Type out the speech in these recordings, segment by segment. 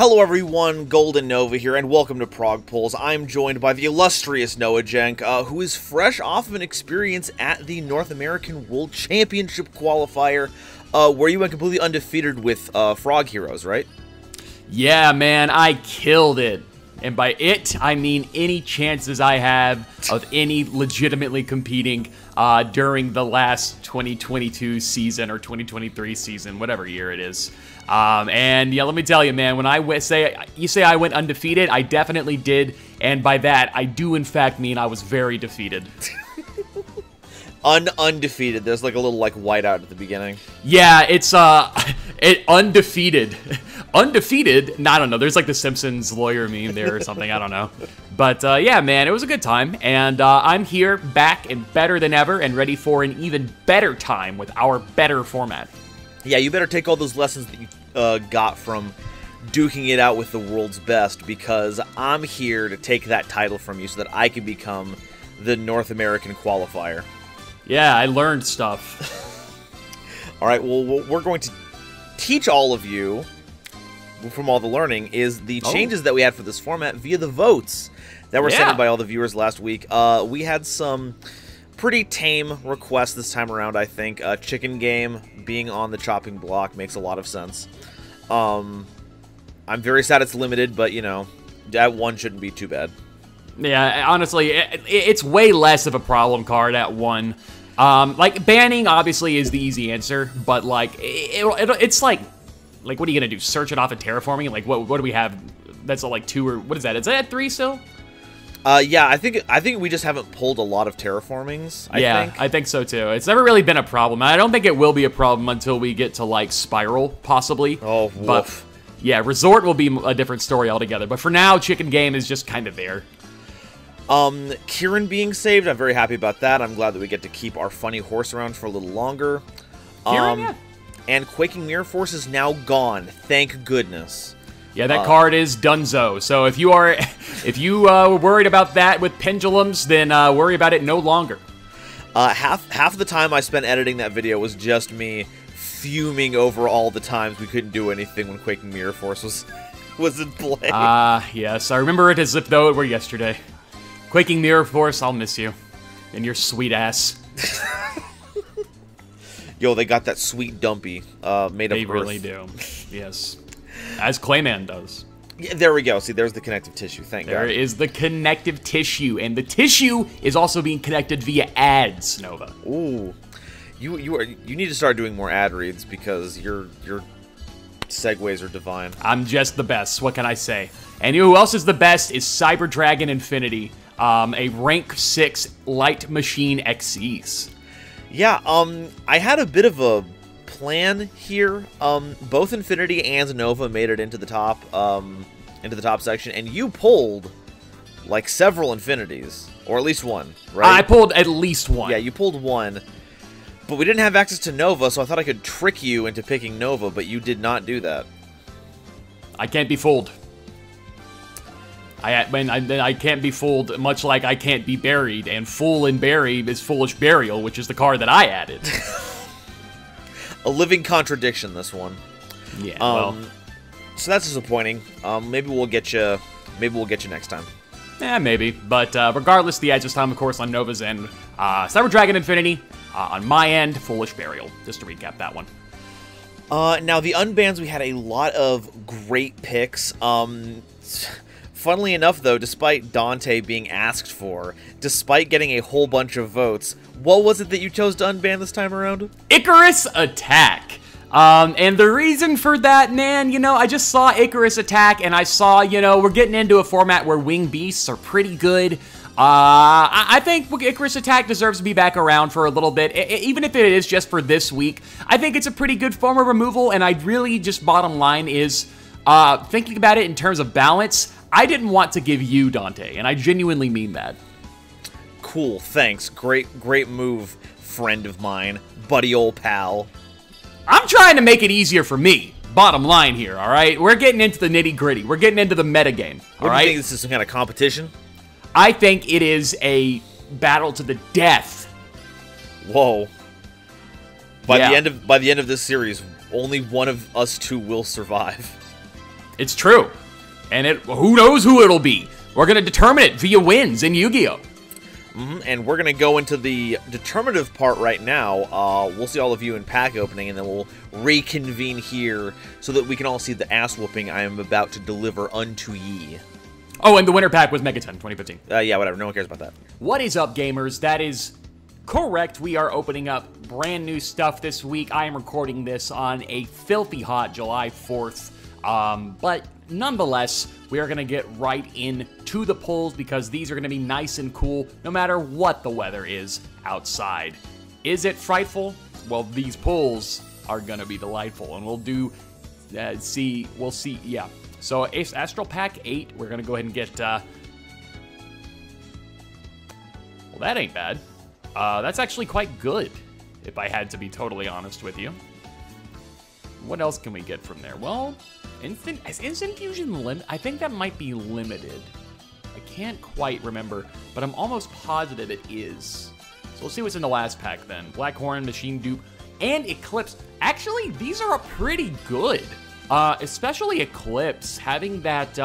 Hello everyone, Golden Nova here, and welcome to Prog Polls. I'm joined by the illustrious Noajenk, who is fresh off of an experience at the North American World Championship Qualifier, where you went completely undefeated with Frog Heroes, right? Yeah, man, I killed it. And by it, I mean any chances I have of any legitimately competing during the last 2022 season or 2023 season, whatever year it is. And yeah, let me tell you, man, when I say I went undefeated, I definitely did. And by that, I do in fact mean I was very defeated. Undefeated. There's like a little like whiteout at the beginning. Yeah, it's undefeated. Undefeated? No, I don't know. There's like the Simpsons lawyer meme there or something. I don't know. But yeah, man, it was a good time. And I'm here back and better than ever and ready for an even better time with our better format. Yeah, you better take all those lessons that you got from duking it out with the world's best, because I'm here to take that title from you so that I can become the North American qualifier. Yeah, I learned stuff. All right, well, we're going to teach all of you from all the learning is the changes that we had for this format via the votes that were sent by all the viewers last week. We had some pretty tame requests this time around, I think. Chicken Game being on the chopping block makes a lot of sense. I'm very sad it's limited, but, you know, that one shouldn't be too bad. Yeah, honestly, it's way less of a problem card at one. Like, banning, obviously, is the easy answer, but, like, it's like... Like, what are you going to do? Search it off of Terraforming? Like, what do we have? That's all, like, 2 or... What is that? Is that at 3 still? Yeah, I think we just haven't pulled a lot of Terraformings, I think. I think so, too. It's never really been a problem. I don't think it will be a problem until we get to, like, Spiral, possibly. Oh, woof. But, yeah, Resort will be a different story altogether. But for now, Chicken Game is just kind of there. Kieran being saved, I'm very happy about that. I'm glad that we get to keep our funny horse around for a little longer. Kieran, yeah. And Quaking Mirror Force is now gone. Thank goodness. Yeah, that card is dunzo. So if you are, were worried about that with pendulums, then worry about it no longer. Half the time I spent editing that video was just me fuming over all the times we couldn't do anything when Quaking Mirror Force was in play. Yes, I remember it as if though it were yesterday. Quaking Mirror Force, I'll miss you, and your sweet ass. Yo, they got that sweet dumpy made up of earth. They really do. Yes. As Clayman does. Yeah, there we go. See, there's the connective tissue. Thank God. There is the connective tissue, and the tissue is also being connected via ads, Nova. Ooh. You need to start doing more ad reads because your segues are divine. I'm just the best. What can I say? And who else is the best is Cyber Dragon Infinity, a rank 6 light machine XEs. Yeah, I had a bit of a plan here. Both Infinity and Nova made it into the top section, and you pulled like several Infinities, or at least one, right? I pulled at least one. Yeah, you pulled one, but we didn't have access to Nova, so I thought I could trick you into picking Nova, but you did not do that. I can't be fooled. I can't be fooled, much like I can't be buried, and fool and bury is Foolish Burial, which is the card that I added. A living contradiction, this one. Yeah. Well, so that's disappointing. Maybe we'll get you next time. Yeah, maybe. But regardless, the edge this time, of course, on Nova's end, Cyber Dragon Infinity. On my end, Foolish Burial. Just to recap that one. Now the unbans, we had a lot of great picks. Funnily enough, though, despite Dante being asked for, despite getting a whole bunch of votes, what was it that you chose to unban this time around? Icarus Attack. And the reason for that, man, you know, I just saw Icarus Attack, and I saw, you know, we're getting into a format where wing beasts are pretty good. I think Icarus Attack deserves to be back around for a little bit, even if it is just for this week. I think it's a pretty good form of removal, and I really just bottom line is thinking about it in terms of balance. I didn't want to give you Dante, and I genuinely mean that. Cool, thanks. Great move, friend of mine. Buddy old pal. I'm trying to make it easier for me. Bottom line here, all right? We're getting into the nitty-gritty. We're getting into the metagame, all right? Do you think this is some kind of competition? I think it is a battle to the death. Whoa. By the end of this series, only one of us two will survive. It's true. And it, who knows who it'll be. We're going to determine it via wins in Yu-Gi-Oh! And we're going to go into the determinative part right now. We'll see all of you in pack opening, and then we'll reconvene here so that we can all see the ass whooping I am about to deliver unto ye. Oh, and the winner pack was Megaton 2015. Yeah, whatever. No one cares about that. What is up, gamers? That is correct. We are opening up brand new stuff this week. I am recording this on a filthy hot July 4th. But nonetheless, we are going to get right into the polls because these are going to be nice and cool no matter what the weather is outside. Is it frightful? Well, these polls are going to be delightful, and we'll do, we'll see, yeah. So Ace Astral Pack 8, we're going to go ahead and get, well, that ain't bad. That's actually quite good, if I had to be totally honest with you. What else can we get from there? Well, is Infusion limit? I think that might be limited. I can't quite remember, but I'm almost positive it is. So we'll see what's in the last pack then. Black Horn, Machine Dupe, and Eclipse. Actually, these are pretty good, especially Eclipse. Having that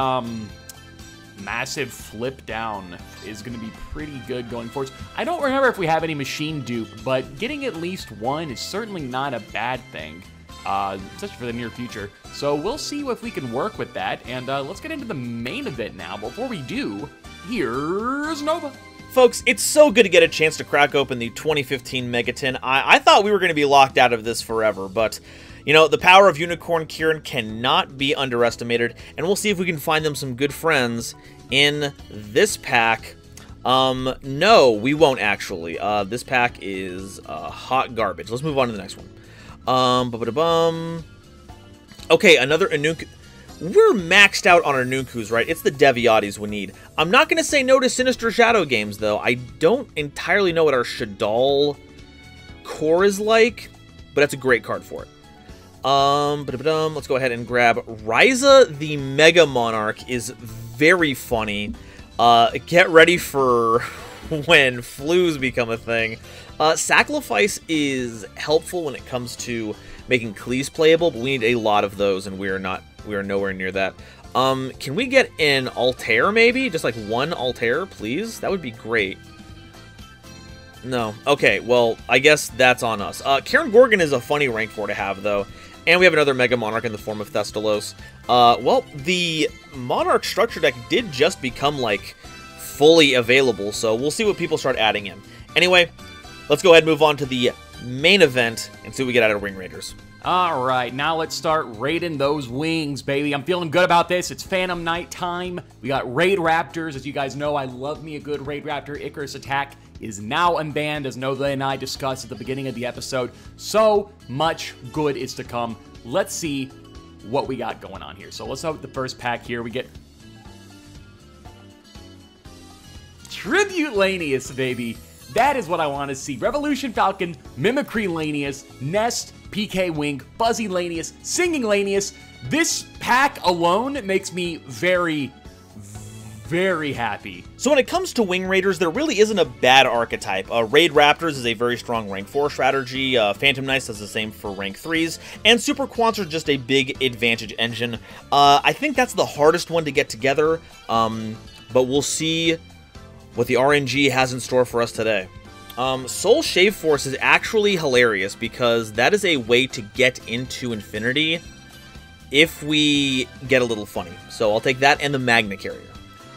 massive flip down is going to be pretty good going forward. I don't remember if we have any Machine Dupe, but getting at least one is certainly not a bad thing. Especially for the near future. So we'll see if we can work with that, and let's get into the main event now. Before we do, here's Nova. Folks, it's so good to get a chance to crack open the 2015 Megaton. I thought we were going to be locked out of this forever, but, you know, the power of Unicorn Kieran cannot be underestimated, and we'll see if we can find them some good friends in this pack. No, we won't, actually. This pack is hot garbage. Let's move on to the next one. Okay, another Anuk. We're maxed out on Anukus, right? It's the Deviatis we need. I'm not going to say no to Sinister Shadow Games, though. I don't entirely know what our Shadal core is like, but that's a great card for it. Let's go ahead and grab Ryza the Mega Monarch is very funny. Get ready for when flus become a thing. Sacrifice is helpful when it comes to making Cleese playable, but we need a lot of those, and we are nowhere near that. Can we get an Altair, maybe? Just like one Altair, please? That would be great. No. Okay, well, I guess that's on us. Kieran Gorgon is a funny rank 4 to have, though. And we have another Mega Monarch in the form of Thestalos. Well, the Monarch Structure deck did just become, like, fully available, so we'll see what people start adding in. Anyway, let's go ahead and move on to the main event and see what we get out of Wing Raiders. All right, now let's start raiding those wings, baby. I'm feeling good about this. It's Phantom Knight time. We got Raid Raptors. As you guys know, I love me a good Raid Raptor. Icarus Attack is now unbanned, as Nova and I discussed at the beginning of the episode. So much good is to come. Let's see what we got going on here. So let's hope the first pack here we get Tribute Lanius, baby. That is what I want to see. Revolution Falcon, Mimicry Lanius, Nest, PK Wing, Fuzzy Lanius, Singing Lanius. This pack alone makes me very, very happy. So when it comes to Wing Raiders, there really isn't a bad archetype. Raid Raptors is a very strong rank 4 strategy, Phantom Knights does the same for rank 3s, and Super Quants are just a big advantage engine. I think that's the hardest one to get together, but we'll see what the RNG has in store for us today. Soul Shave Force is actually hilarious because that is a way to get into Infinity if we get a little funny. So I'll take that and the Magna Carrier.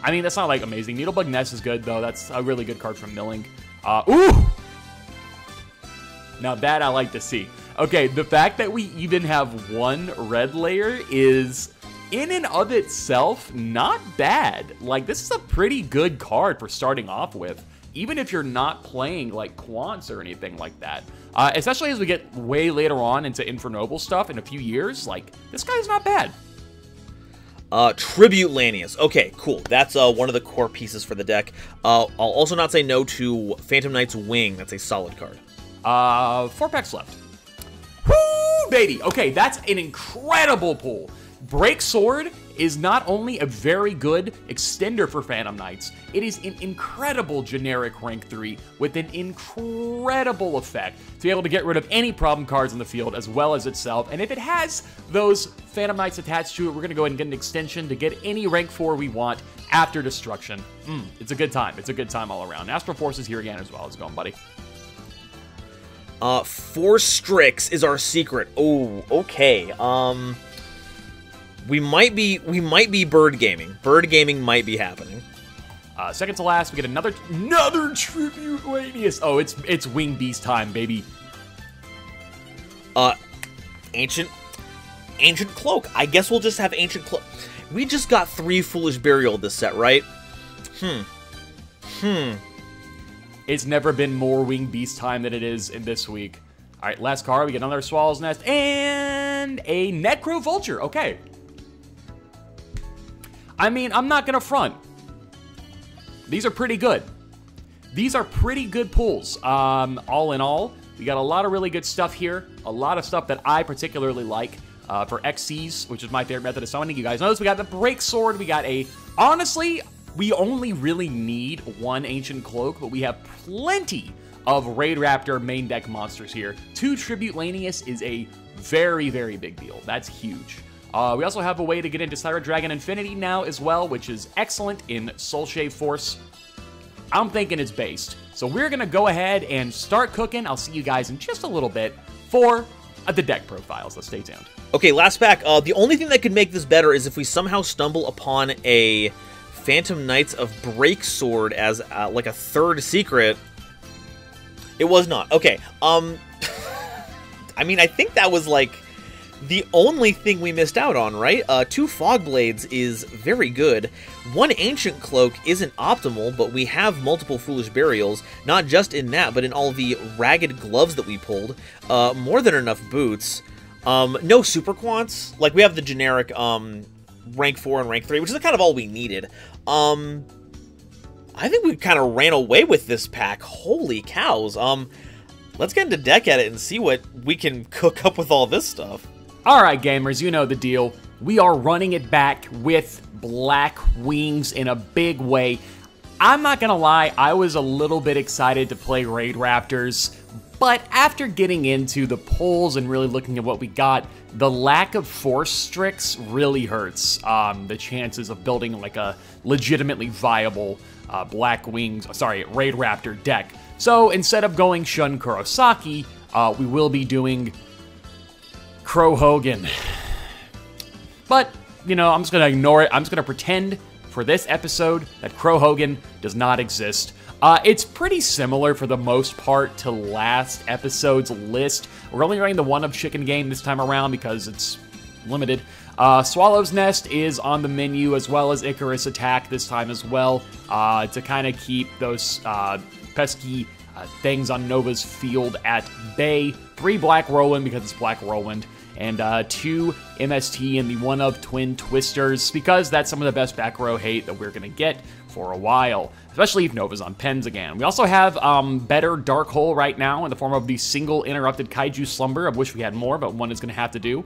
I mean, that's not like amazing. Needlebug Nest is good though. That's a really good card from Milling. Ooh! Now that I like to see. Okay, the fact that we even have one red layer is in and of itself, not bad. Like, this is a pretty good card for starting off with, even if you're not playing, like, Quants or anything like that. Especially as we get way later on into Infernoble stuff in a few years, like, this guy's not bad. Tribute Lanius. Okay, cool. That's one of the core pieces for the deck. I'll also not say no to Phantom Knight's Wing. That's a solid card. 4 packs left. Woo, baby! Okay, that's an incredible pull. Break Sword is not only a very good extender for Phantom Knights, it is an incredible generic rank 3 with an incredible effect to be able to get rid of any problem cards in the field as well as itself. And if it has those Phantom Knights attached to it, we're going to go ahead and get an extension to get any rank 4 we want after destruction. It's a good time. It's a good time all around. Astral Force is here again as well. How's it going, buddy? Force Strix is our secret. Oh, okay. We might be bird gaming. Bird gaming might be happening. Second to last, we get another Tribute Lanius. Oh, it's Wing Beast time, baby. Ancient Cloak. I guess we'll just have Ancient Cloak. We just got 3 Foolish Burial this set, right? It's never been more Wing Beast time than it is in this week. All right, last card. We get another Swallow's Nest and a Necro Vulture. Okay. I mean, I'm not gonna front. These are pretty good. These are pretty good pulls. All in all, we got a lot of really good stuff here. A lot of stuff that I particularly like. For XCs, which is my favorite method of summoning. You guys notice we got the Break Sword. We got a... Honestly, we only really need 1 Ancient Cloak, but we have plenty of Raid Raptor main deck monsters here. 2 Tribute Lanius is a very, very big deal. That's huge. We also have a way to get into Cyber Dragon Infinity now as well, which is excellent in Soul Shave Force. I'm thinking it's based. So we're going to go ahead and start cooking. I'll see you guys in just a little bit for... the deck profiles, so stay tuned. Okay, last pack. The only thing that could make this better is if we somehow stumble upon a Phantom Knights of Break Sword as like a 3rd secret. It was not. Okay. I mean, I think that was like the only thing we missed out on, right? 2 Fog Blades is very good. 1 Ancient Cloak isn't optimal, but we have multiple Foolish Burials, not just in that, but in all the Ragged Gloves that we pulled. More than enough boots. No Super Quants. Like, we have the generic rank 4 and rank 3, which is kind of all we needed. I think we kind of ran away with this pack. Holy cows. Let's get into deck edit and see what we can cook up with all this stuff. All right, gamers, you know the deal. We are running it back with Black Wings in a big way. I'm not gonna lie, I was a little bit excited to play Raid Raptors, but after getting into the polls and really looking at what we got, the lack of Force Strix really hurts the chances of building like a legitimately viable Black Wings, sorry, Raid Raptor deck. So instead of going Shun Kurosaki, we will be doing Crow Hogan. But, you know, I'm just going to ignore it. I'm just going to pretend for this episode that Crow Hogan does not exist. It's pretty similar for the most part to last episode's list. We're only running the 1 of Chicken Game this time around because it's limited. Swallow's Nest is on the menu as well as Icarus Attack this time as well to kind of keep those pesky things on Nova's field at bay. 3 Black Rowan because it's Black Rowan. And 2 MST and the 1 of Twin Twisters, because that's some of the best back row hate that we're going to get for a while, especially if Nova's on pens again. We also have better Dark Hole right now in the form of the single interrupted Kaiju Slumber. I wish we had more, but 1 is going to have to do.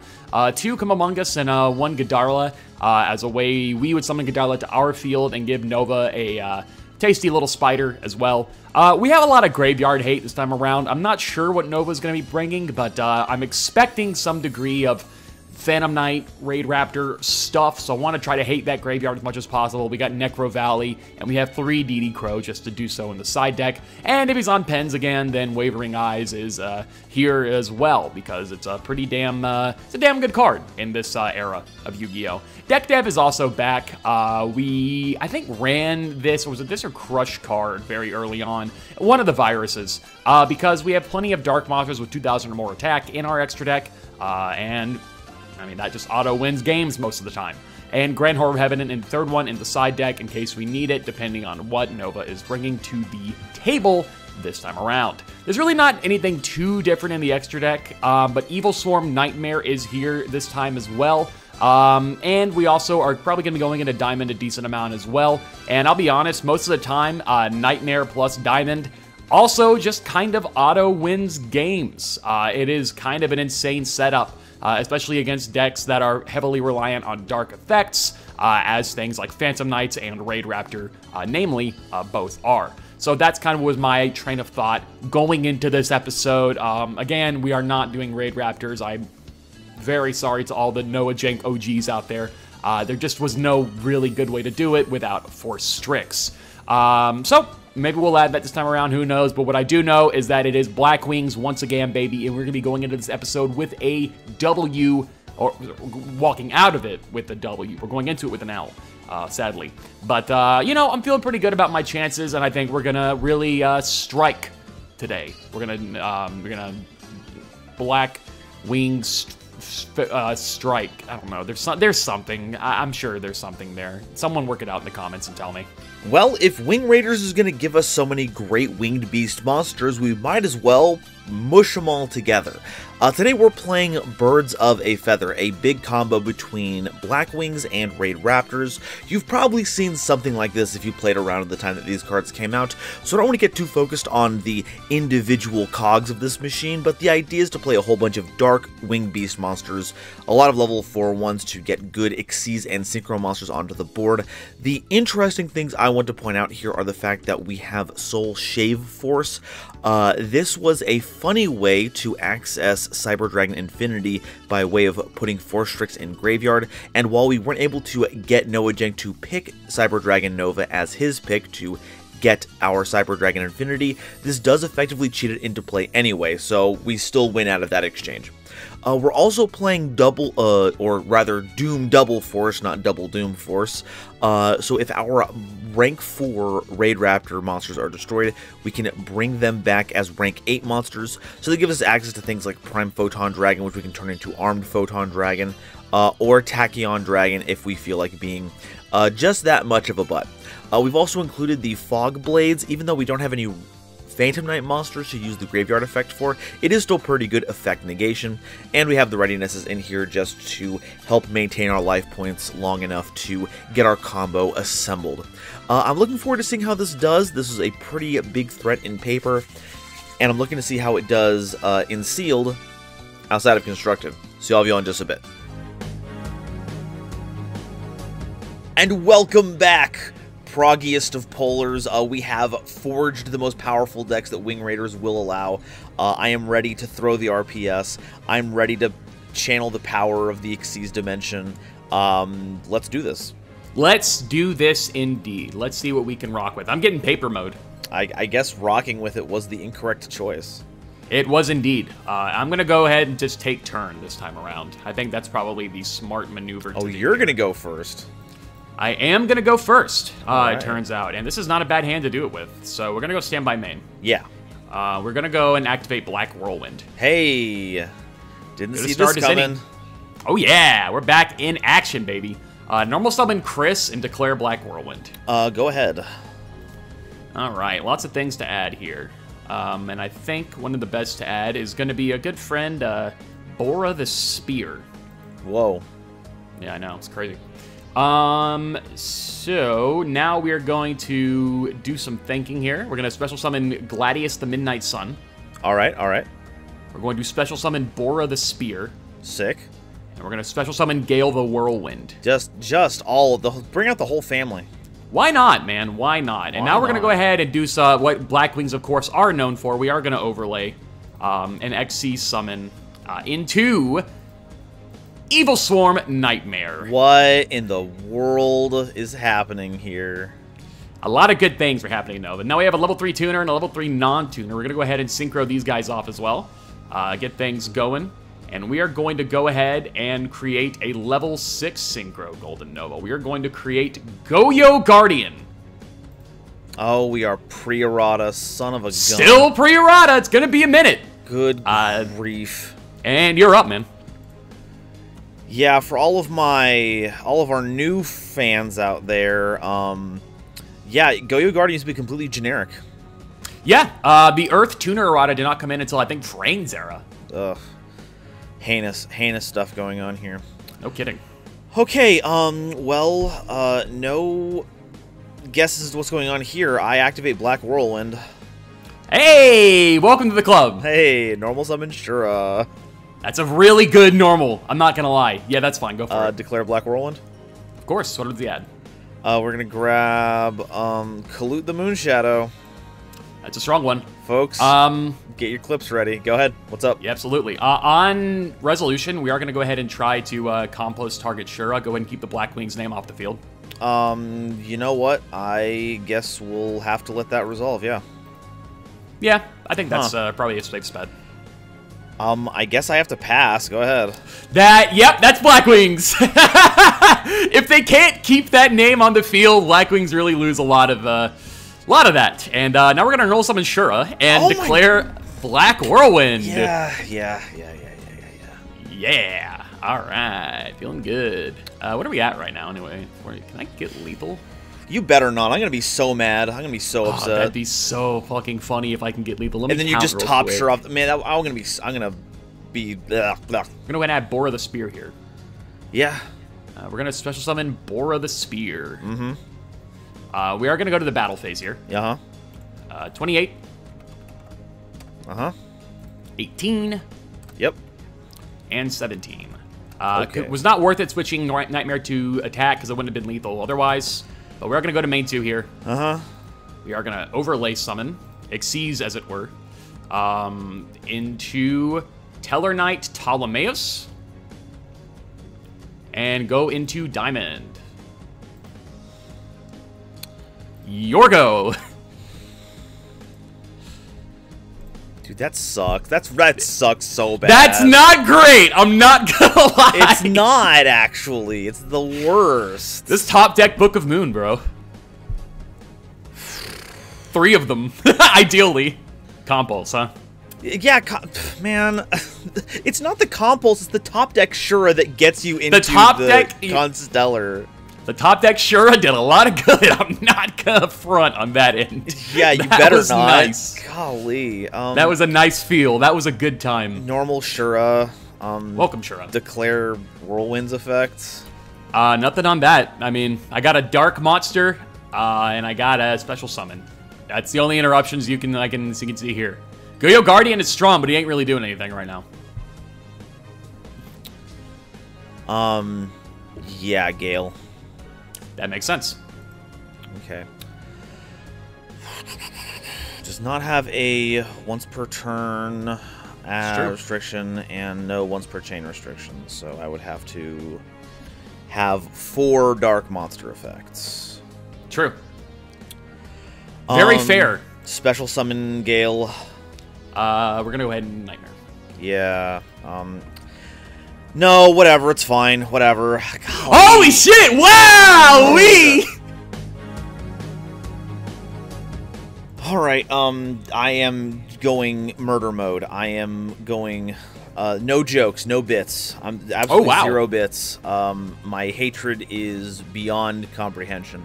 2 Come Among Us and 1 Gidarla as a way we would summon Gidarla to our field and give Nova a... tasty little spider as well. We have a lot of graveyard hate this time around. I'm not sure what Nova's going to be bringing, but I'm expecting some degree of Phantom Knight, Raid Raptor stuff, so I want to try to hate that graveyard as much as possible. We got Necro Valley, and we have 3 DD Crow just to do so in the side deck. And if he's on pens again, then Wavering Eyes is here as well, because it's a pretty damn, it's a damn good card in this era of Yu-Gi-Oh! Deck Dev is also back. We, I think, ran this, or was it this or Crush card very early on? One of the viruses, because we have plenty of Dark Monsters with 2,000 or more attack in our extra deck, and, I mean, that just auto-wins games most of the time. And Grand Horror of Heaven and the 3rd one in the side deck in case we need it, depending on what Nova is bringing to the table this time around. There's really not anything too different in the extra deck, but Evil Swarm Nightmare is here this time as well. And we also are probably going to be going into Diamond a decent amount as well. And I'll be honest, most of the time, Nightmare plus Diamond also just kind of auto wins games. It is kind of an insane setup, especially against decks that are heavily reliant on dark effects. as things like Phantom Knights and Raid Raptor, namely, both are. So that's kind of was my train of thought going into this episode. Again, we are not doing Raid Raptors. I'm very sorry to all the Noajenk OGs out there. There just was no really good way to do it without Force Strix. So maybe we'll add that this time around, who knows. But what I do know is that it is Black Wings once again, baby. And we're going to be going into this episode with a W, or walking out of it with a W. We're going into it with an L. Sadly. But, you know, I'm feeling pretty good about my chances, and I think we're gonna really, strike today. We're gonna Black Wings strike. I don't know, there's something. I'm sure there's something there. Someone work it out in the comments and tell me. Well, if Wing Raiders is gonna give us so many great winged beast monsters, we might as well mush them all together. Today we're playing Birds of a Feather, a big combo between Black Wings and Raid Raptors. You've probably seen something like this if you played around at the time that these cards came out, so I don't want to get too focused on the individual cogs of this machine, but the idea is to play a whole bunch of dark winged beast monsters, a lot of level 4 ones to get good Xyz and Synchro monsters onto the board. The interesting things I want to point out here are the fact that we have Soul Shave Force. This was a funny way to access Cyber Dragon Infinity by way of putting Force Strix in Graveyard, and while we weren't able to get Noajenk to pick Cyber Dragon Nova as his pick to get our Cyber Dragon Infinity, this does effectively cheat it into play anyway, so we still win out of that exchange. We're also playing double, or rather Doom Double Force, not Double Doom Force. So if our rank 4 Raid Raptor monsters are destroyed, we can bring them back as rank 8 monsters. So they give us access to things like Prime Photon Dragon, which we can turn into Armed Photon Dragon, or Tachyon Dragon if we feel like being just that much of a butt. We've also included the Fog Blades, even though we don't have any Phantom Knight monsters to use the graveyard effect for, it is still pretty good effect negation, and we have the readinesses in here just to help maintain our life points long enough to get our combo assembled. I'm looking forward to seeing how this does. This is a pretty big threat in paper, and I'm looking to see how it does in sealed outside of constructed. See all of you in just a bit. And welcome back! Proggiest of pollers, we have forged the most powerful decks that Wing Raiders will allow. I am ready to throw the RPS. I'm ready to channel the power of the Xyz dimension. Let's do this. Let's do this indeed. Let's see what we can rock with. I'm getting paper mode. I guess rocking with it was the incorrect choice. It was indeed. I'm going to go ahead and just take turn this time around. I think that's probably the smart maneuver. Oh, you're going to go first. I am going to go first, right. It turns out. And this is not a bad hand to do it with. So we're going to go standby main. Yeah. We're going to go and activate Black Whirlwind. Hey. Didn't see this coming. Oh, yeah. We're back in action, baby. Normal summon Chris and declare Black Whirlwind. Go ahead. All right. Lots of things to add here. And I think one of the best to add is going to be a good friend, Bora the Spear. Whoa. Yeah, I know. It's crazy. So now we are going to do some thinking here. We're going to special summon Gladius the Midnight Sun. All right, all right. We're going to special summon Bora the Spear. Sick. And we're going to special summon Gale the Whirlwind. Just all of the, bring out the whole family. Why not, man? Why not? And now we're going to go ahead and do some, what Black Wings, of course, are known for. We are going to overlay, an Xyz summon, into Evil Swarm Nightmare. What in the world is happening here? A lot of good things are happening, though. But now we have a level 3 tuner and a level 3 non-tuner. We're going to go ahead and synchro these guys off as well. Get things going. And we are going to go ahead and create a level 6 synchro Golden Nova. We are going to create Goyo Guardian. Oh, we are pre-errata, son of a gun. Still pre-errata. It's going to be a minute. Good grief. And you're up, man. Yeah, for all of our new fans out there, yeah, Goyo Guardian used to be completely generic. Yeah, the Earth Tuner errata did not come in until, I think, Drain's era. Ugh. Heinous stuff going on here. No kidding. Okay, well, no guesses as to what's going on here. I activate Black Whirlwind. Hey, welcome to the club. Hey, normal summon Shura. That's a really good normal. I'm not going to lie. Yeah, that's fine. Go for it. Declare Black Whirlwind. Of course. What did we add? We're going to grab Kalute the Moonshadow. That's a strong one. Folks, get your clips ready. Go ahead. What's up? Yeah, absolutely. On Resolution, we are going to go ahead and try to compost target Shura. Go ahead and keep the Black Wings name off the field. You know what? I guess we'll have to let that resolve, yeah. Yeah, I think that's probably a safe bet. I guess I have to pass. Go ahead. Yep, that's Black Wings. If they can't keep that name on the field, Black Wings really lose a lot of that. And now we're going to enroll some in Shura and declare Black Whirlwind. Yeah. All right. Feeling good. What are we at right now, anyway? Can I get lethal? You better not. I'm going to be so mad. I'm going to be so upset. That'd be so fucking funny if I can get lethal. Let me and then you just top Shura off. Man, I'm going to be... Blah, blah. We're going to add Bora the Spear here. Yeah. We're going to special summon Bora the Spear. Mm-hmm. We are going to go to the battle phase here. Uh-huh. 28. Uh-huh. 18. Yep. And 17. Okay. It was not worth it switching Nightmare to Attack because it wouldn't have been lethal otherwise. But we're going to go to main 2 here. Uh-huh. We are going to overlay summon, Xyz as it were, into Teller Knight Ptolemaeus. And go into Diamond. Yorgo. Dude, that sucks. That sucks so bad. That's not great. I'm not gonna lie. It's not, actually. It's the worst. This top deck Book of Moon, bro. 3 of them, ideally. Compulse, huh? Yeah, man. It's not the Compulse. It's the top deck Shura that gets you into the top deck Constellar. The top deck Shura did a lot of good. I'm not gonna front on that end. Yeah, you better not. Nice. Golly. That was a nice feel. That was a good time. Normal Shura. Welcome, Shura. Declare Whirlwind's effect. Nothing on that. I mean, I got a Dark Monster, and I got a Special Summon. That's the only interruptions you can see here. Goyo Guardian is strong, but he ain't really doing anything right now. Yeah, Gale. That makes sense. Okay. Does not have a once per turn restriction and no once per chain restriction, so I would have to have 4 Dark Monster effects. True. Very fair. Special Summon Gale. We're gonna go ahead and Nightmare. Yeah. No, whatever, it's fine, whatever. God. Holy shit, wow, we. Alright, I am going murder mode. I am going, no jokes, no bits. I'm absolutely zero bits. My hatred is beyond comprehension.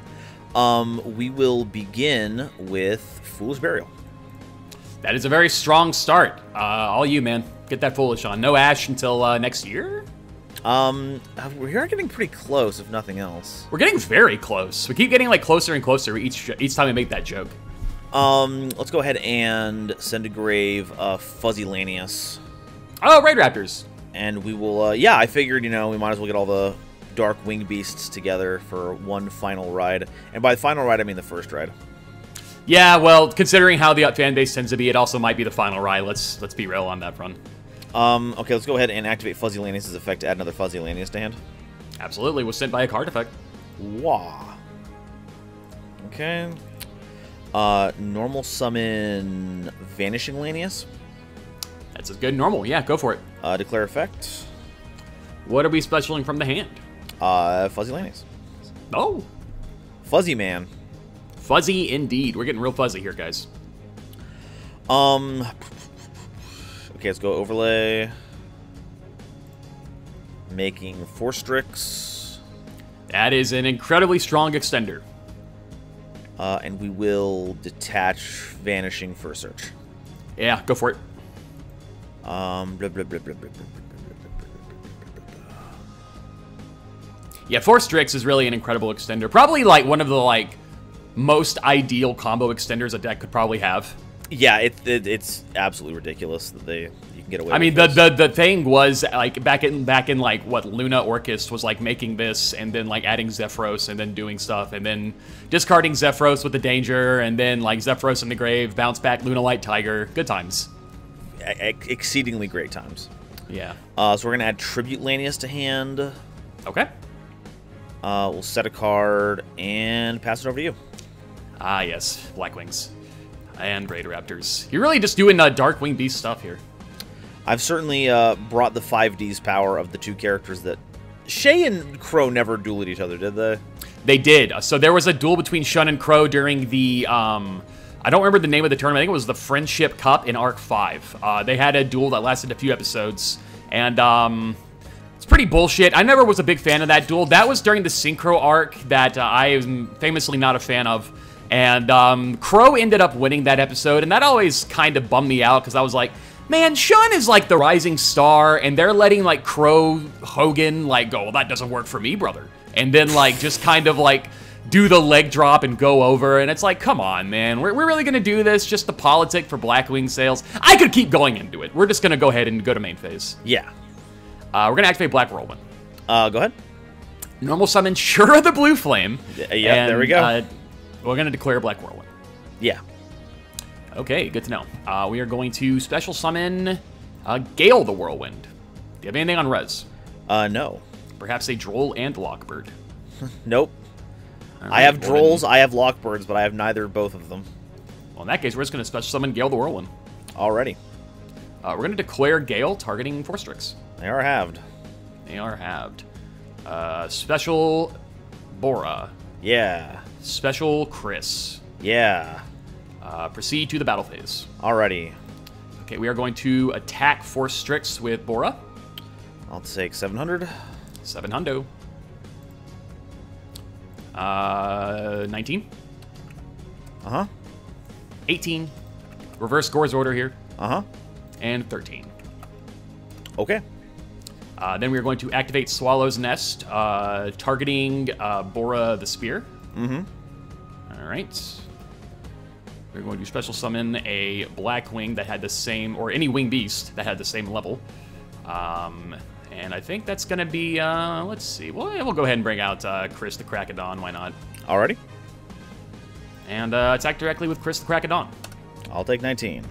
We will begin with Foolish Burial. That is a very strong start. All you, man. Get that Foolish on. No Ash until next year? We are getting pretty close, if nothing else. We're getting very close. We keep getting like closer and closer each time we make that joke. Let's go ahead and send a grave Fuzzy Lanius. Oh, Raid Raptors. And we will, yeah, I figured, you know, we might as well get all the Dark Winged Beasts together for one final ride. And by the final ride, I mean the first ride. Yeah, well, considering how the fan base tends to be, it also might be the final ride. Let's be real on that front. Okay, let's go ahead and activate Fuzzy Lanius' effect to add another Fuzzy Lanius to hand. Absolutely, was sent by a card effect. Wah. Okay. Normal summon Vanishing Lanius. That's a good normal. Yeah, go for it. Declare effect. What are we specialing from the hand? Fuzzy Lanius. Oh. Fuzzy man. Fuzzy indeed. We're getting real fuzzy here, guys. Okay, let's go overlay. Making Force Strix. That is an incredibly strong extender. And we will detach Vanishing for a search. Yeah, go for it. Yeah, Force Strix is really an incredible extender. Probably like one of the like most ideal combo extenders a deck could probably have. Yeah, it's absolutely ridiculous that you get away. I mean, the thing was like back in like what Luna Orchis was like making this, and then like adding Zephyros, and then doing stuff, and then discarding Zephyros with the danger, and then like Zephyros in the grave, bounce back Luna Light Tiger. Good times. Exceedingly great times. Yeah. So we're gonna add Tribute Lanius to hand. Okay. We'll set a card and pass it over to you. Ah, yes, Black Wings and Raid Raptors. You're really just doing Darkwing Beast stuff here. I've certainly brought the 5Ds power of the two characters that... Shay and Crow never dueled at each other, did they? They did. So there was a duel between Shun and Crow during the... I don't remember the name of the tournament. I think it was the Friendship Cup in Arc 5. They had a duel that lasted a few episodes. And... it's pretty bullshit. I never was a big fan of that duel. That was during the Synchro arc that I am famously not a fan of. And Crow ended up winning that episode, and that always kind of bummed me out, because I was like, man, Shun is like the rising star, and they're letting like Crow Hogan like go, well, that doesn't work for me, brother. And then like just kind of like do the leg drop and go over, and it's like, come on, man. We're really going to do this? Just the politic for Blackwing sales? I could keep going into it. We're just going to go ahead and go to main phase. Yeah. We're going to activate Black Rowan. Go ahead. Normal summon Shura the Blue Flame. Yeah, there we go. We're going to declare Black Rowan. Yeah. Okay, good to know. We are going to special summon Gale the Whirlwind. Do you have anything on res? No. Perhaps a Droll and Lockbird. Nope. Right, I have Drolls, I have Lockbirds, but I have neither both of them. Well, in that case, we're just going to special summon Gale the Whirlwind. Alrighty. We're going to declare Gale targeting Force Strix. They are halved. They are halved. Special Bora. Yeah. Special Chris. Yeah. Proceed to the battle phase. Alrighty. Okay, we are going to attack Force Strix with Bora. I'll take 700. 700. 19. Uh-huh. 18. Reverse Gore's order here. Uh-huh. And 13. Okay. Then we're going to activate Swallow's Nest, targeting Bora the Spear. Mm-hmm. All right. We're going to special summon a Black Wing that had the same, or any Wing Beast that had the same level. And I think that's going to be, let's see. Well, we'll go ahead and bring out Chris the Crack of Dawn. Why not? Alrighty. And attack directly with Chris the Crack of Dawn. I'll take 19.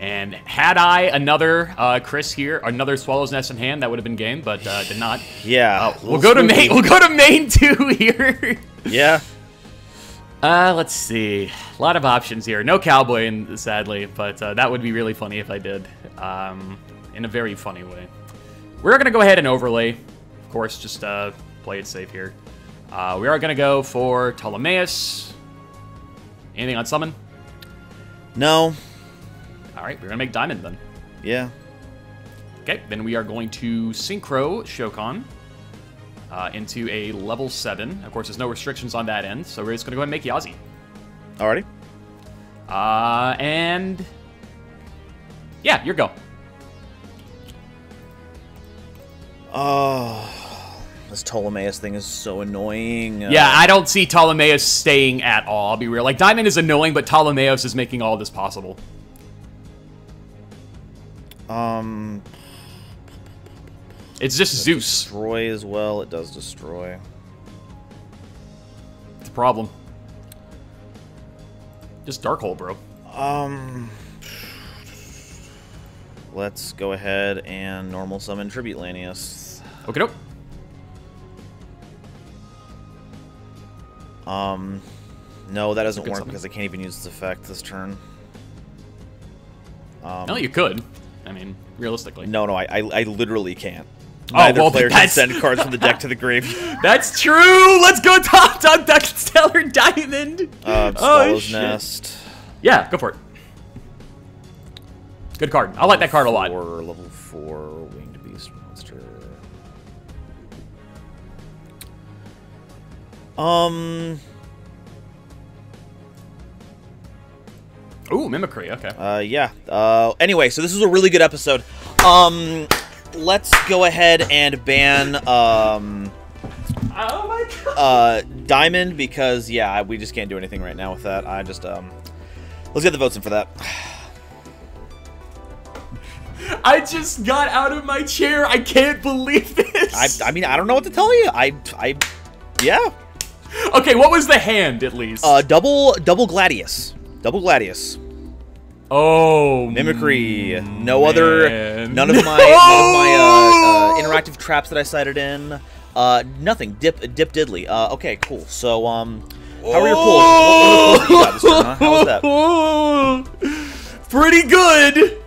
And had I another Chris here, another Swallow's Nest in hand, that would have been game, but did not. Yeah. We'll go to main. We'll go to main two here. Yeah. Let's see. A lot of options here. No cowboy, sadly, but that would be really funny if I did, in a very funny way. We're gonna go ahead and overlay, of course. Just play it safe here. We are gonna go for Ptolemaeus. Anything on summon? No. All right, we're going to make Diamond then. Yeah. Okay, then we are going to Synchro Shokan into a level 7. Of course, there's no restrictions on that end, so we're just going to go ahead and make Yazi. Alrighty. And... yeah, your go. Oh, this Ptolemaeus thing is so annoying. Yeah, I don't see Ptolemaeus staying at all, I'll be real. Like, Diamond is annoying, but Ptolemaeus is making all this possible. It's just Zeus. Destroy as well. It does destroy. It's a problem. Just Dark Hole, bro. Let's go ahead and normal summon Tribute Lanius. Okay, nope. No, that doesn't work because I can't even use this effect this turn. No, you could. I mean, realistically. No, I literally can't. Neither player can send cards from the deck to the grave. That's true! Let's go top deck Stellar Diamond! Swallow's Nest. Yeah, go for it. Good card. I like that card a lot. Level 4 Winged Beast Monster. Ooh, mimicry, okay. Yeah. Anyway, so this is a really good episode. Let's go ahead and ban oh my God. Diamond, because yeah, we just can't do anything right now with that. Let's get the votes in for that. I just got out of my chair. I can't believe this. I mean, I don't know what to tell you. Yeah. Okay, what was the hand, at least? Double Gladius. Double Gladius. Oh, Mimicry. No other, none of my interactive traps that I cited in. Nothing. Dip diddly. Okay, cool. So, how are your pulls? What were your pulls you got this turn, huh? How was that? Pretty good.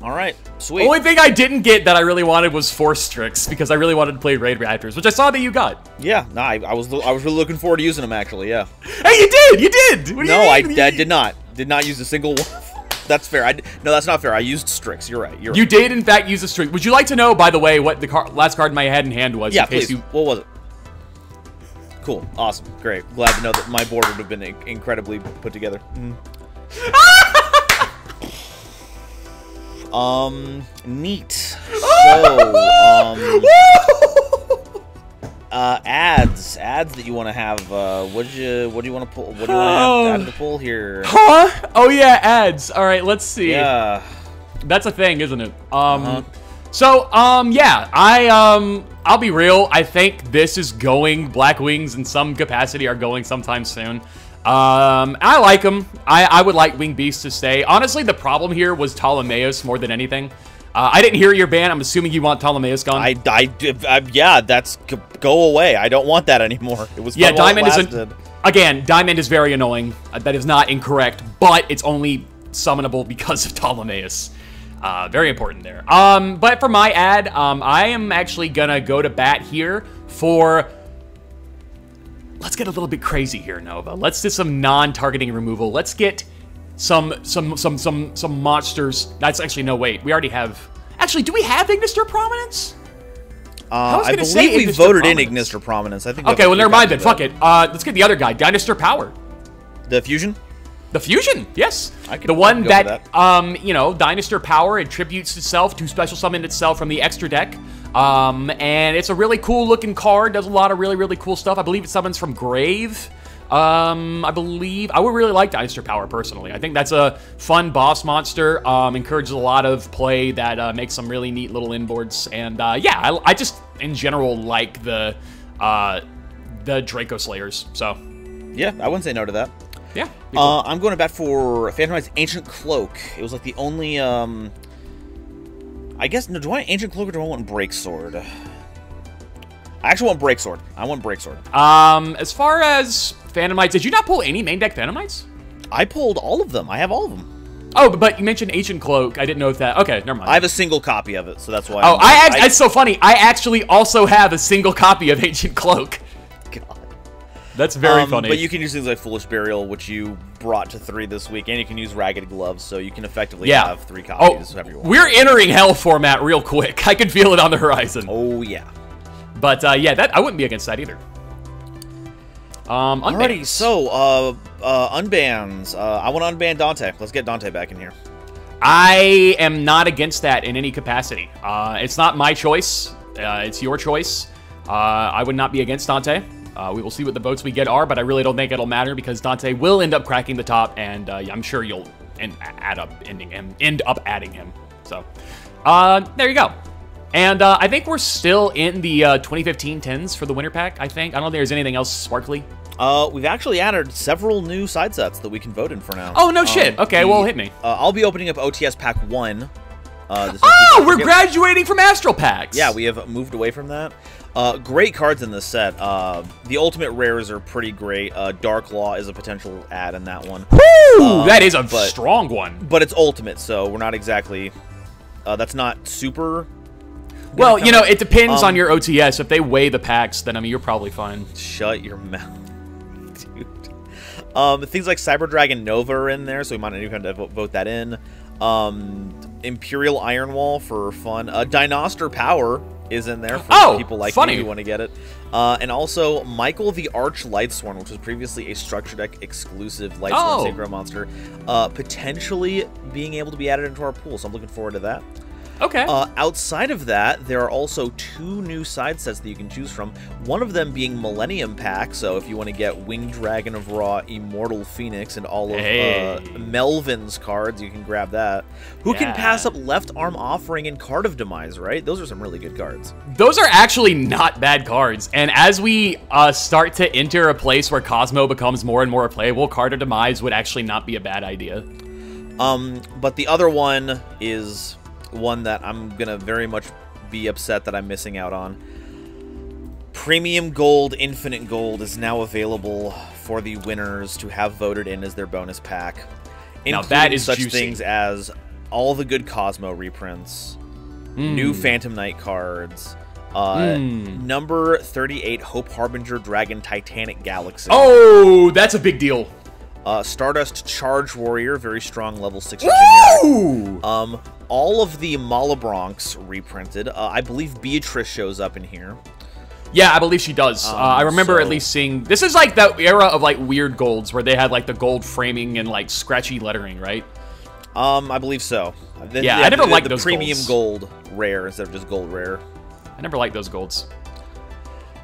All right, sweet. Only thing I didn't get that I really wanted was Force Strix, because I really wanted to play Raid Raptors, which I saw that you got. Yeah, no, I was really looking forward to using them, actually. Yeah. Hey, you did. You did. What do you mean? I did not. Did not use a single one. That's fair. No, that's not fair. I used Strix. You're right. You did, in fact, use a Strix. Would you like to know, by the way, what the last card I had in hand was? Yeah, in case please. What was it? Cool. Awesome. Great. Glad to know that my board would have been incredibly put together. Mm. Neat. So, ads that you want to have. What do you want to pull? What do you want to have to pull here? Huh? Oh yeah, ads. All right, let's see. Yeah, that's a thing, isn't it? Yeah. I'll be real. I think this is going. Black Wings in some capacity are going sometime soon. I like them. I would like Wing Beast to stay. Honestly, the problem here was Ptolemaeus more than anything. I didn't hear your ban. I'm assuming you want Ptolemaeus gone. Yeah, that's go away. I don't want that anymore. It was fun while it lasted. Again, Diamond is very annoying. That is not incorrect, but it's only summonable because of Ptolemaeus. Very important there. But for my ad, I am actually gonna go to bat here for. Let's get a little bit crazy here, Nova. Let's do some non-targeting removal. Let's get. Some monsters. That's actually no wait. We already have. Actually, do we have Ignister Prominence? I believe we voted in Ignister Prominence. I think. Okay, well never mind then. Fuck it. Let's get the other guy, Dinister Power. The fusion. The fusion. Yes. The one that you know, Dinister Power attributes itself to special summon itself from the extra deck. And it's a really cool looking card. Does a lot of really cool stuff. I believe it summons from Grave. I believe I would really like Dinister Power personally. I think that's a fun boss monster. Encourages a lot of play that makes some really neat little inboards. And yeah, I just in general like the Draco Slayers. So yeah, I wouldn't say no to that. Yeah. Cool. I'm going to bat for Phantom Knight's Ancient Cloak. It was like the only. I guess no. Do I want Ancient Cloak or do I want Break Sword? I actually want Break Sword. I want Break Sword. As far as Phantom Knights, did you not pull any main deck Phantom Knights? I pulled all of them. I have all of them. Oh, but you mentioned Ancient Cloak. I didn't know if that. Okay, never mind. I have a single copy of it, so that's why. Oh, it's so funny. I actually also have a single copy of Ancient Cloak. God, that's very funny. But you can use things like Foolish Burial, which you brought to 3 this week, and you can use Ragged Gloves, so you can effectively have 3 copies. Oh, we're entering hell format real quick. I can feel it on the horizon. Oh yeah. But yeah, that I wouldn't be against that either. Alrighty, so unbans. I want to unban Dante. Let's get Dante back in here. I am not against that in any capacity. It's not my choice. It's your choice. I would not be against Dante. We will see what the votes we get are, but I really don't think it'll matter because Dante will end up cracking the top, and I'm sure you'll end up adding him. So there you go. And I think we're still in the 2015-10s for the winter pack, I think. I don't think there's anything else sparkly. We've actually added several new side sets that we can vote in for now. Oh, no shit. Okay, well, hit me. I'll be opening up OTS Pack 1. We're graduating from Astral Packs! Yeah, we have moved away from that. Great cards in this set. The ultimate rares are pretty great. Dark Law is a potential add in that one. Woo! That is a strong one. But it's ultimate, so we're not exactly... that's not super... Well, you know, it depends on your OTS. If they weigh the packs, then, I mean, you're probably fine. Shut your mouth, dude. Things like Cyber Dragon Nova are in there, so we might not even have to vote that in. Imperial Iron Wall for fun. Dinister Power is in there for people like me who want to get it. And also Michael the Arch Lightsworn, which was previously a Structure Deck exclusive Lightsworn Synchro monster, potentially being able to be added into our pool, so I'm looking forward to that. Okay. Outside of that, there are also two new side sets that you can choose from. One of them being Millennium Pack. So if you want to get Winged Dragon of Ra, Immortal Phoenix, and all of Melvin's cards, you can grab that. Who can pass up Left Arm Offering and Card of Demise, right? Those are some really good cards. Those are actually not bad cards. And as we start to enter a place where Cosmo becomes more and more playable, Card of Demise would actually not be a bad idea. But the other one is one that I'm going to very much be upset that I'm missing out on. Premium Gold, Infinite Gold is now available for the winners to have voted in as their bonus pack. Now that is such juicy. Things as all the good Cosmo reprints, new Phantom Knight cards, number 38 Hope Harbinger Dragon Titanic Galaxy. Oh, that's a big deal. Stardust Charge Warrior, very strong level 6. All of the Malabronx reprinted. I believe Beatrice shows up in here. Yeah, I believe she does. I remember at least seeing... This is like that era of like weird golds where they had like the gold framing and like scratchy lettering, right? I believe so. I never liked those premium golds. Gold rare instead of just gold rare. I never liked those golds.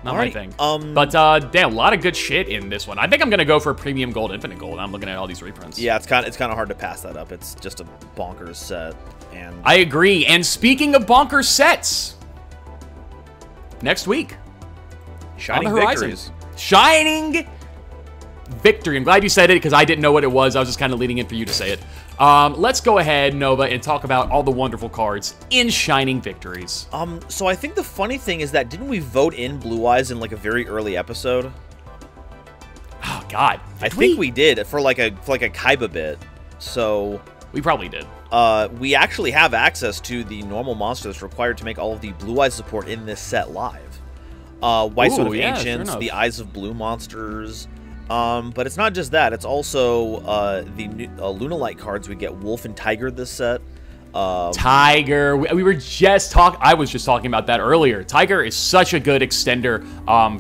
Not my thing. But, damn, a lot of good shit in this one. I think I'm going to go for Premium Gold, Infinite Gold. I'm looking at all these reprints. Yeah, it's kind of hard to pass that up. It's just a bonkers set. And I agree. And speaking of bonkers sets, next week, Shining Victory. Shining Victory. I'm glad you said it because I didn't know what it was. I was just kind of leading in for you to say it. Let's go ahead, Nova, and talk about all the wonderful cards in Shining Victories. So I think the funny thing is that didn't we vote in Blue Eyes in like a very early episode? Oh God, I think we did for like a Kaiba bit. So we probably did. We actually have access to the normal monster that's required to make all of the Blue Eyes support in this set live. White Sword of Ancients, the Eyes of Blue monsters. But it's not just that. It's also the new, Lunalight cards. We get Wolf and Tiger this set. Tiger. We were just talking. I was just talking about that earlier. Tiger is such a good extender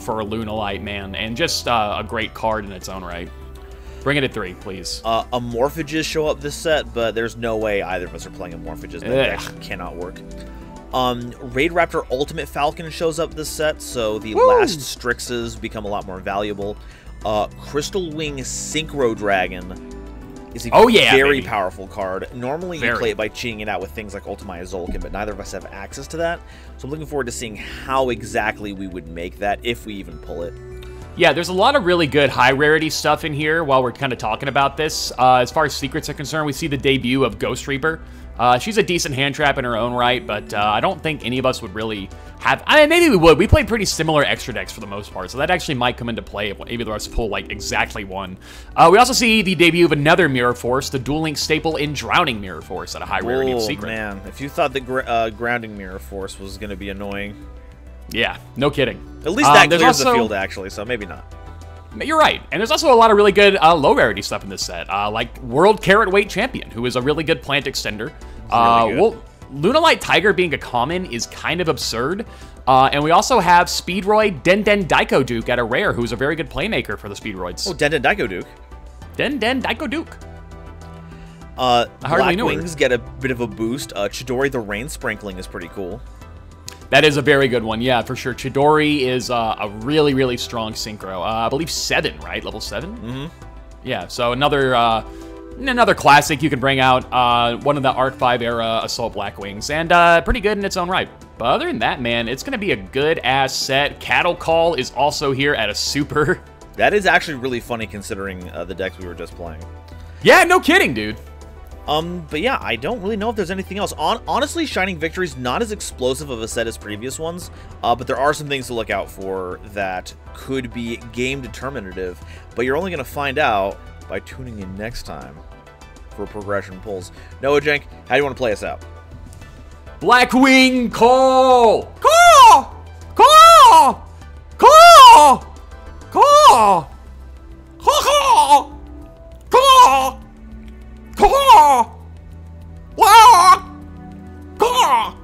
for a Lunalight, man. And just a great card in its own right. Bring it at 3, please. Amorphages show up this set, but there's no way either of us are playing Amorphages. That cannot work. Raid Raptor Ultimate Falcon shows up this set, so the last Strixes become a lot more valuable. Crystal Wing Synchro Dragon is a very powerful card. Normally you play it by cheating it out with things like Ultima Azulkin, but neither of us have access to that. So I'm looking forward to seeing how exactly we would make that, if we even pull it. Yeah, there's a lot of really good high rarity stuff in here while we're kind of talking about this. As far as secrets are concerned, we see the debut of Ghost Reaper. She's a decent hand trap in her own right, but I don't think any of us would really have... I mean, maybe we would. We played pretty similar extra decks for the most part, so that actually might come into play if either of us pull, like, exactly one. We also see the debut of another Mirror Force, the Duel Link staple in Drowning Mirror Force at a high rarity of Secret. Oh, man. If you thought the Grounding Mirror Force was going to be annoying... Yeah, no kidding. At least that clears the field, actually, so maybe not. You're right. And there's also a lot of really good low rarity stuff in this set, like World Carat Weight Champion, who is a really good plant extender. Really good. Lunalight Tiger being a common is kind of absurd. And we also have Speedroid Denden Daiko Duke at a rare, who's a very good playmaker for the Speedroids. Oh, Denden Daiko Duke. Denden Daiko Duke. Black Wings get a bit of a boost. Chidori the Rain Sprinkling is pretty cool. That is a very good one, yeah, for sure. Chidori is a really, really strong synchro. I believe 7, right? Level 7? Mm-hmm. Yeah, so another classic you can bring out. One of the Arc 5 era Assault Black Wings, and pretty good in its own right. But other than that, man, it's going to be a good-ass set. Cattle Call is also here at a super. That is actually really funny considering the decks we were just playing. Yeah, no kidding, dude. But yeah, I don't really know if there's anything else. Honestly, Shining Victory is not as explosive of a set as previous ones, but there are some things to look out for that could be game determinative, but you're only going to find out by tuning in next time for Progression Polls. Noajenk, how do you want to play us out? Blackwing Call! Call! Call! Call! Call! Call! Call! Caw! Caw! Caw!